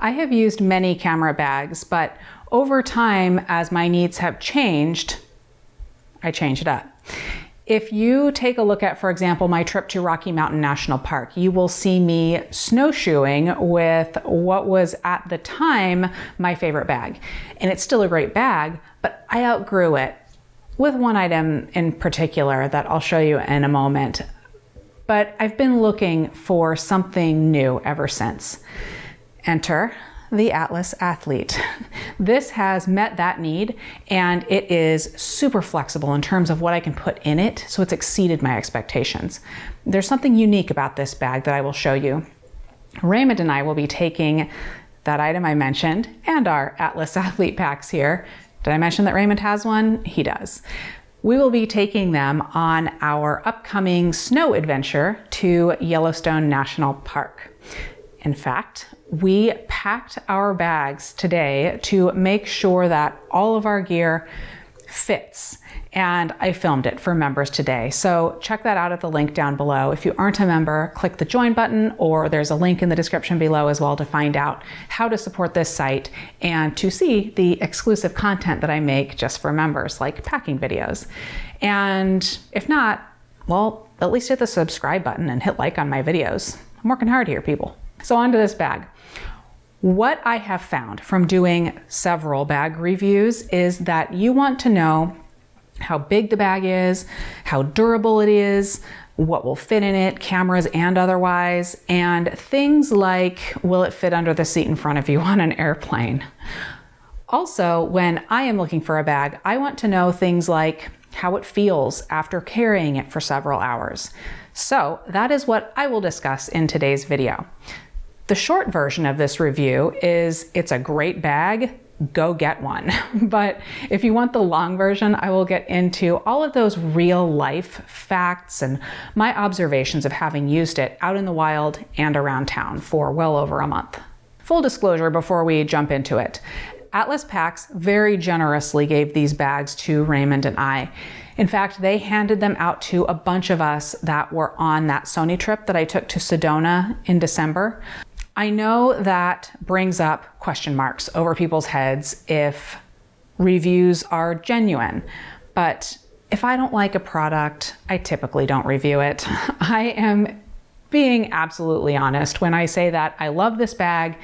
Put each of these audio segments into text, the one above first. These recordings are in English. I have used many camera bags, but over time, as my needs have changed, I change it up. If you take a look at, for example, my trip to Rocky Mountain National Park, you will see me snowshoeing with what was at the time my favorite bag. And it's still a great bag, but I outgrew it with one item in particular that I'll show you in a moment. But I've been looking for something new ever since. Enter the Atlas Athlete. This has met that need, and it is super flexible in terms of what I can put in it, so it's exceeded my expectations. There's something unique about this bag that I will show you. Raymond and I will be taking that item I mentioned and our Atlas Athlete packs here. Did I mention that Raymond has one? He does. We will be taking them on our upcoming snow adventure to Yellowstone National Park. In fact, we packed our bags today to make sure that all of our gear fits, and I filmed it for members today. So check that out at the link down below. If you aren't a member, click the join button, or there's a link in the description below as well to find out how to support this site and to see the exclusive content that I make just for members, like packing videos. And if not, well, at least hit the subscribe button and hit like on my videos. I'm working hard here, people. So onto this bag. What I have found from doing several bag reviews is that you want to know how big the bag is, how durable it is, what will fit in it, cameras and otherwise, and things like, will it fit under the seat in front of you on an airplane? Also, when I am looking for a bag, I want to know things like how it feels after carrying it for several hours. So that is what I will discuss in today's video. The short version of this review is it's a great bag, go get one. But if you want the long version, I will get into all of those real life facts and my observations of having used it out in the wild and around town for well over a month. Full disclosure before we jump into it, Atlas Packs very generously gave these bags to Raymond and I. In fact, they handed them out to a bunch of us that were on that Sony trip that I took to Sedona in December. I know that brings up question marks over people's heads if reviews are genuine, but if I don't like a product, I typically don't review it. I am being absolutely honest when I say that I love this bag,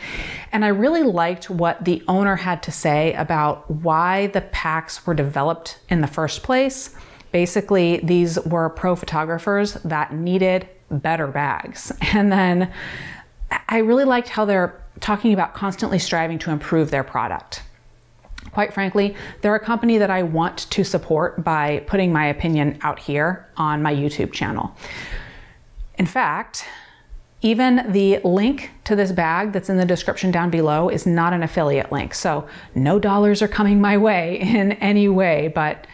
and I really liked what the owner had to say about why the packs were developed in the first place. Basically, these were pro photographers that needed better bags, and then I really liked how they're talking about constantly striving to improve their product. Quite frankly, they're a company that I want to support by putting my opinion out here on my YouTube channel. In fact, even the link to this bag that's in the description down below is not an affiliate link, so no dollars are coming my way in any way, but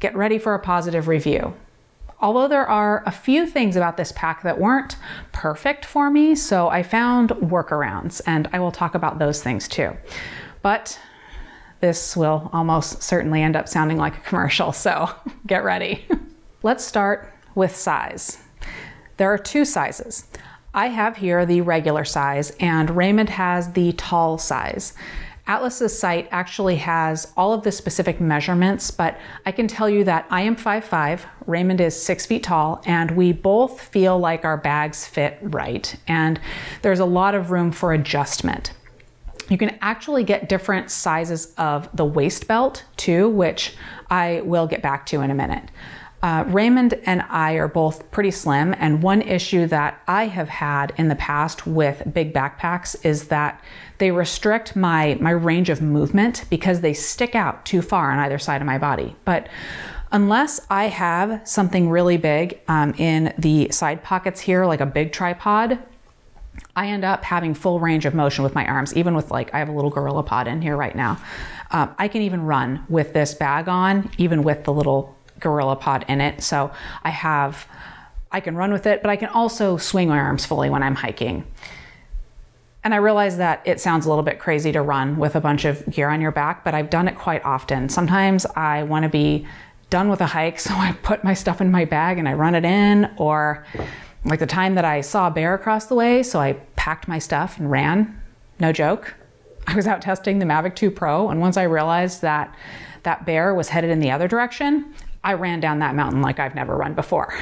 get ready for a positive review. Although there are a few things about this pack that weren't perfect for me, so I found workarounds, and I will talk about those things too. But this will almost certainly end up sounding like a commercial, so get ready. Let's start with size. There are two sizes. I have here the regular size, and Raymond has the tall size. Atlas's site actually has all of the specific measurements, but I can tell you that I am 5'5", Raymond is 6 feet tall, and we both feel like our bags fit right. And there's a lot of room for adjustment. You can actually get different sizes of the waist belt too, which I will get back to in a minute. Raymond and I are both pretty slim, and one issue that I have had in the past with big backpacks is that they restrict my range of movement because they stick out too far on either side of my body. But unless I have something really big in the side pockets here, like a big tripod, I end up having full range of motion with my arms, even with, like, I have a little GorillaPod in here right now. I can even run with this bag on, even with the little GorillaPod in it, so I can run with it, but I can also swing my arms fully when I'm hiking. And I realize that it sounds a little bit crazy to run with a bunch of gear on your back, but I've done it quite often. Sometimes I want to be done with a hike, so I put my stuff in my bag and I run it in, or like the time that I saw a bear across the way, so I packed my stuff and ran. No joke. I was out testing the Mavic 2 Pro, and once I realized that that bear was headed in the other direction, I ran down that mountain like I've never run before.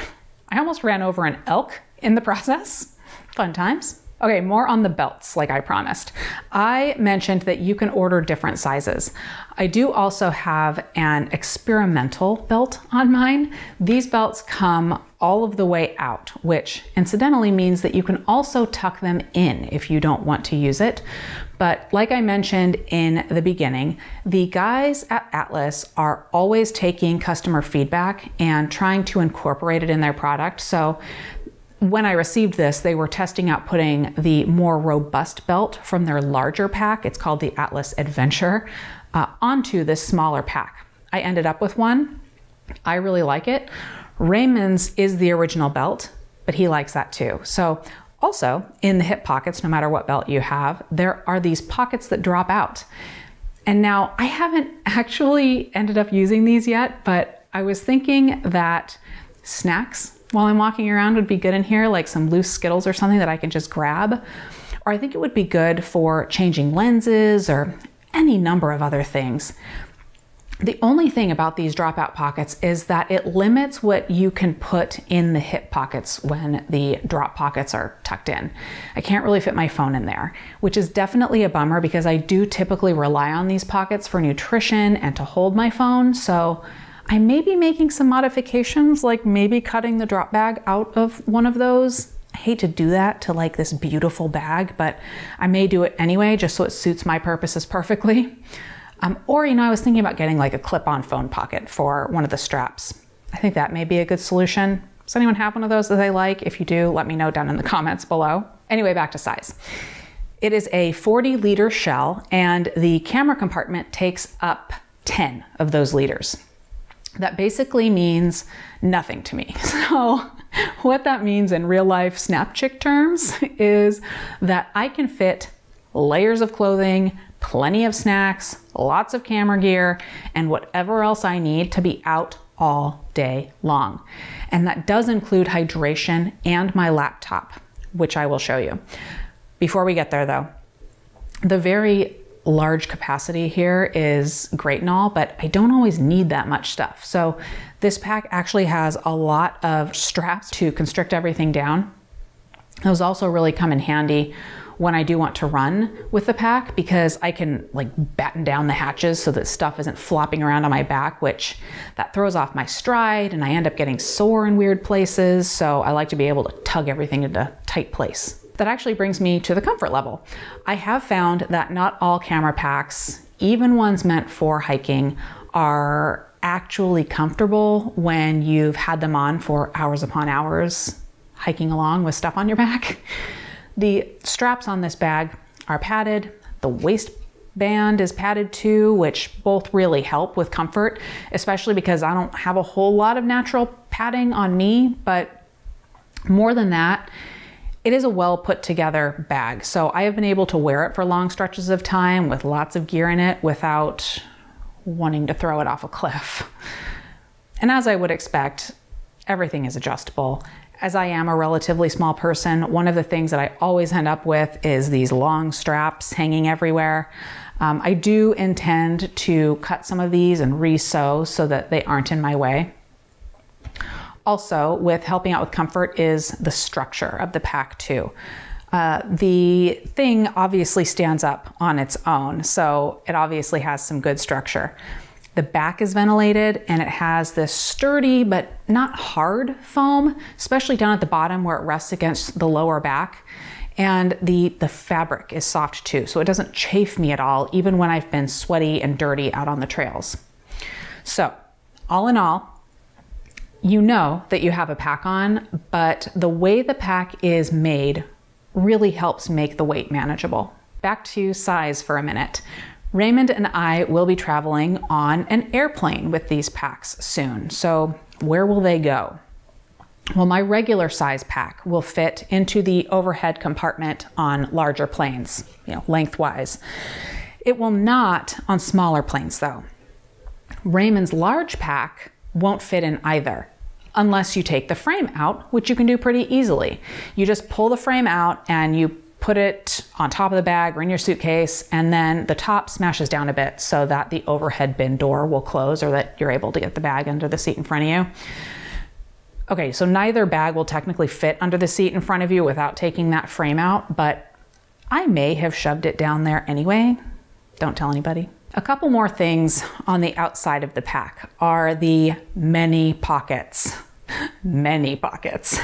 I almost ran over an elk in the process. Fun times. Okay, more on the belts, like I promised. I mentioned that you can order different sizes. I do also have an experimental belt on mine. These belts come all of the way out, which incidentally means that you can also tuck them in if you don't want to use it. But like I mentioned in the beginning, the guys at Atlas are always taking customer feedback and trying to incorporate it in their product. So when I received this, they were testing out putting the more robust belt from their larger pack, it's called the Atlas Adventure, onto this smaller pack. I ended up with one. I really like it. Raymond's is the original belt, but he likes that too. So also in the hip pockets, no matter what belt you have, there are these pockets that drop out. And now I haven't actually ended up using these yet, but I was thinking that snacks while I'm walking around would be good in here, like some loose Skittles or something that I can just grab. Or I think it would be good for changing lenses or any number of other things. The only thing about these dropout pockets is that it limits what you can put in the hip pockets when the drop pockets are tucked in. I can't really fit my phone in there, which is definitely a bummer because I do typically rely on these pockets for nutrition and to hold my phone. So I may be making some modifications, like maybe cutting the drop bag out of one of those. I hate to do that to like this beautiful bag, but I may do it anyway, just so it suits my purposes perfectly. Or, you know, I was thinking about getting like a clip-on phone pocket for one of the straps. I think that may be a good solution. Does anyone have one of those that they like? If you do, let me know down in the comments below. Anyway, back to size. It is a 40-liter shell, and the camera compartment takes up 10 of those liters. That basically means nothing to me. So what that means in real life Snapchick terms is that I can fit layers of clothing, plenty of snacks, lots of camera gear, and whatever else I need to be out all day long. And that does include hydration and my laptop, which I will show you. Before we get there though, the very large capacity here is great and all, but I don't always need that much stuff. So this pack actually has a lot of straps to constrict everything down. Those also really come in handy when I do want to run with the pack because I can like batten down the hatches so that stuff isn't flopping around on my back, which that throws off my stride and I end up getting sore in weird places. So I like to be able to tug everything into a tight place. That actually brings me to the comfort level. I have found that not all camera packs, even ones meant for hiking, are actually comfortable when you've had them on for hours upon hours, hiking along with stuff on your back. The straps on this bag are padded. The waistband is padded too, which both really help with comfort, especially because I don't have a whole lot of natural padding on me, but more than that, it is a well put together bag. So I have been able to wear it for long stretches of time with lots of gear in it without wanting to throw it off a cliff. And as I would expect, everything is adjustable. As I am a relatively small person, one of the things that I always end up with is these long straps hanging everywhere. I do intend to cut some of these and re-sew so that they aren't in my way. Also, with helping out with comfort is the structure of the pack too. The thing obviously stands up on its own, so it obviously has some good structure. The back is ventilated and it has this sturdy but not hard foam, especially down at the bottom where it rests against the lower back. And the fabric is soft too, so it doesn't chafe me at all, even when I've been sweaty and dirty out on the trails. So, all in all, you know that you have a pack on, but the way the pack is made really helps make the weight manageable. Back to size for a minute. Raymond and I will be traveling on an airplane with these packs soon. So where will they go? Well, my regular size pack will fit into the overhead compartment on larger planes, you know, lengthwise. It will not on smaller planes though. Raymond's large pack won't fit in either, unless you take the frame out, which you can do pretty easily. You just pull the frame out and you put it on top of the bag or in your suitcase, and then the top smashes down a bit so that the overhead bin door will close or that you're able to get the bag under the seat in front of you. Okay, so neither bag will technically fit under the seat in front of you without taking that frame out, but I may have shoved it down there anyway. Don't tell anybody. A couple more things on the outside of the pack are the many pockets. Many pockets.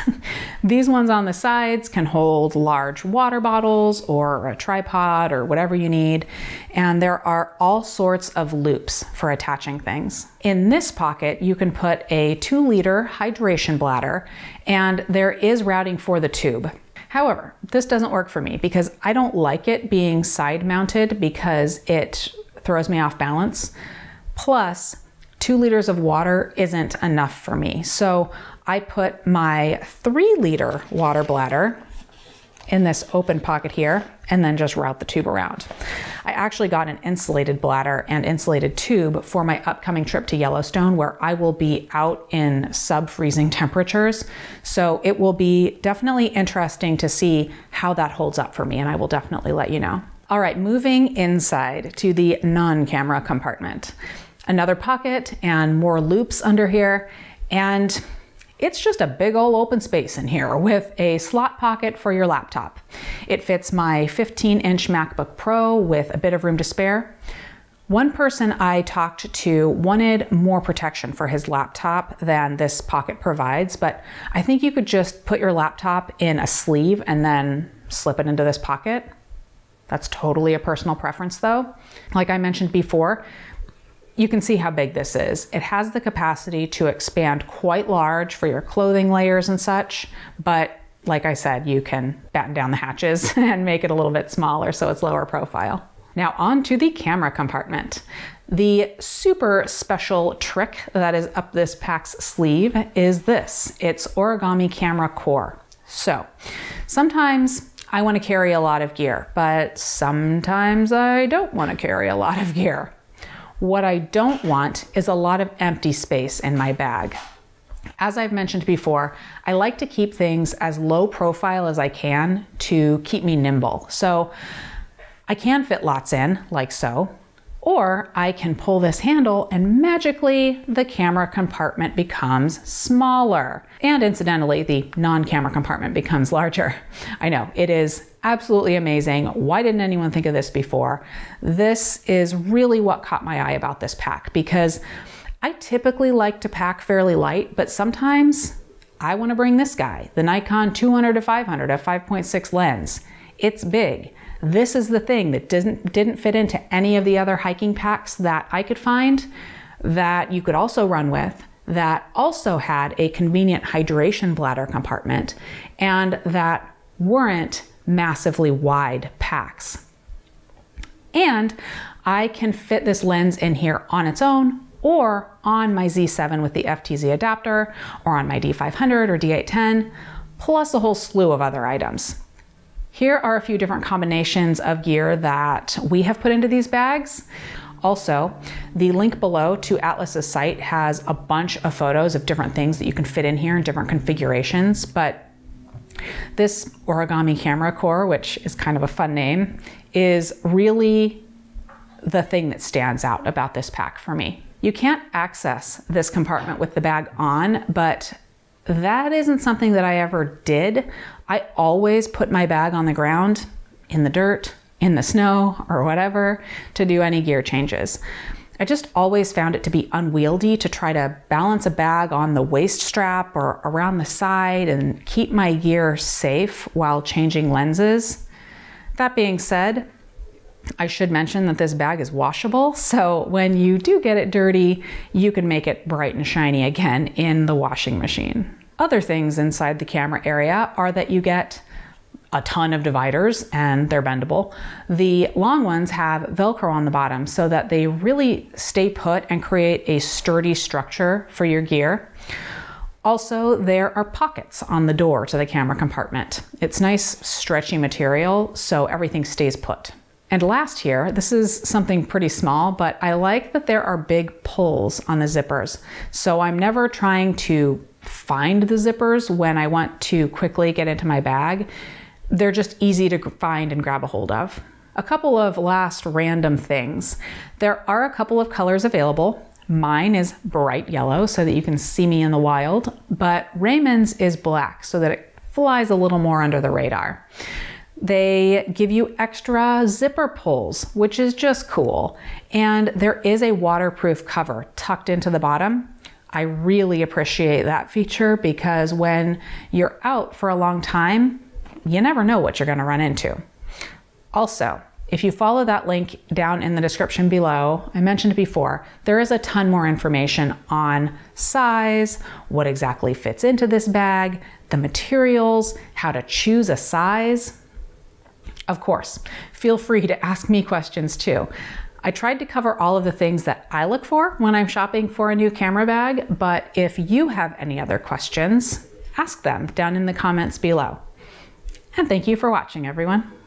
These ones on the sides can hold large water bottles or a tripod or whatever you need, and there are all sorts of loops for attaching things. In this pocket you can put a 2-liter hydration bladder, and there is routing for the tube. However, this doesn't work for me because I don't like it being side mounted because it throws me off balance. Plus, 2 liters of water isn't enough for me. So I put my 3-liter water bladder in this open pocket here and then just route the tube around. I actually got an insulated bladder and insulated tube for my upcoming trip to Yellowstone, where I will be out in sub-freezing temperatures. So it will be definitely interesting to see how that holds up for me, and I will definitely let you know. All right, moving inside to the non-camera compartment. Another pocket and more loops under here, and it's just a big old open space in here with a slot pocket for your laptop. It fits my 15-inch MacBook Pro with a bit of room to spare. One person I talked to wanted more protection for his laptop than this pocket provides, but I think you could just put your laptop in a sleeve and then slip it into this pocket. That's totally a personal preference though. Like I mentioned before, you can see how big this is. It has the capacity to expand quite large for your clothing layers and such, but like I said, you can batten down the hatches and make it a little bit smaller so it's lower profile. Now on to the camera compartment. The super special trick that is up this pack's sleeve is this. It's origami camera core. So sometimes I want to carry a lot of gear, but sometimes I don't want to carry a lot of gear. What I don't want is a lot of empty space in my bag. As I've mentioned before, I like to keep things as low profile as I can to keep me nimble. So I can fit lots in, like so, or I can pull this handle and magically the camera compartment becomes smaller. And incidentally, the non-camera compartment becomes larger. I know, it is absolutely amazing. Why didn't anyone think of this before? This is really what caught my eye about this pack, because I typically like to pack fairly light, but sometimes I want to bring this guy, the Nikon 200-500, a 5.6 lens. It's big. This is the thing that didn't fit into any of the other hiking packs that I could find, that you could also run with, that also had a convenient hydration bladder compartment, and that weren't massively wide packs. And I can fit this lens in here on its own, or on my Z7 with the FTZ adapter, or on my D500 or D810, plus a whole slew of other items. Here are a few different combinations of gear that we have put into these bags. Also, the link below to Atlas's site has a bunch of photos of different things that you can fit in here in different configurations, but this origami camera core, which is kind of a fun name, is really the thing that stands out about this pack for me. You can't access this compartment with the bag on, but that isn't something that I ever did. I always put my bag on the ground, in the dirt, in the snow, or whatever, to do any gear changes. I just always found it to be unwieldy to try to balance a bag on the waist strap or around the side and keep my gear safe while changing lenses. That being said, I should mention that this bag is washable, so when you do get it dirty, you can make it bright and shiny again in the washing machine. Other things inside the camera area are that you get a ton of dividers, and they're bendable. The long ones have Velcro on the bottom so that they really stay put and create a sturdy structure for your gear. Also, there are pockets on the door to the camera compartment. It's nice stretchy material, so everything stays put. And last here, this is something pretty small, but I like that there are big pulls on the zippers. So I'm never trying to find the zippers when I want to quickly get into my bag. they're just easy to find and grab a hold of. A couple of last random things. There are a couple of colors available. Mine is bright yellow so that you can see me in the wild, but Raymond's is black so that it flies a little more under the radar. They give you extra zipper pulls, which is just cool. And there is a waterproof cover tucked into the bottom. I really appreciate that feature because when you're out for a long time, you never know what you're going to run into. Also, if you follow that link down in the description below, I mentioned before, there is a ton more information on size, what exactly fits into this bag, the materials, how to choose a size. Of course, feel free to ask me questions too. I tried to cover all of the things that I look for when I'm shopping for a new camera bag, but if you have any other questions, ask them down in the comments below. And thank you for watching, everyone.